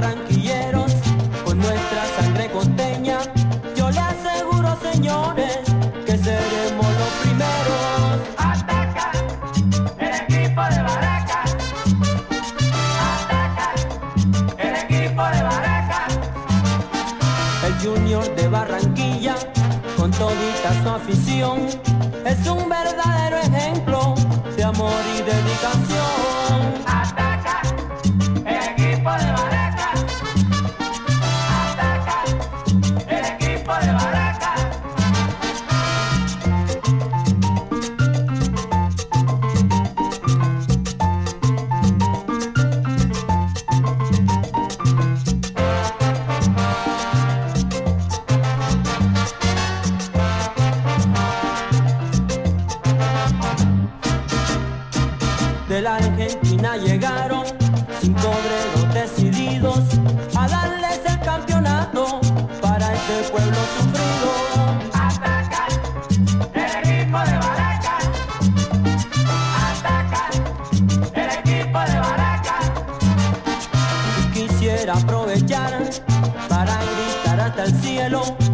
barranquilleros, con nuestra sangre costeña, yo le aseguro, señores, que seremos los primeros. Ataca el equipo de Baraka. Ataca el equipo de Baraka. El Junior de Barranquilla, con todita su afición, es un verdadero ejemplo de amor y dedicación. Ataca el equipo de Baraka. Ataca el equipo de Baraka. De la Argentina llegaron 5 obreros decididos a darles el campeonato para este pueblo sufrido. Ataca el equipo de Baraka. Ataca el equipo de Baraka. Y quisiera aprovechar para gritar hasta el cielo.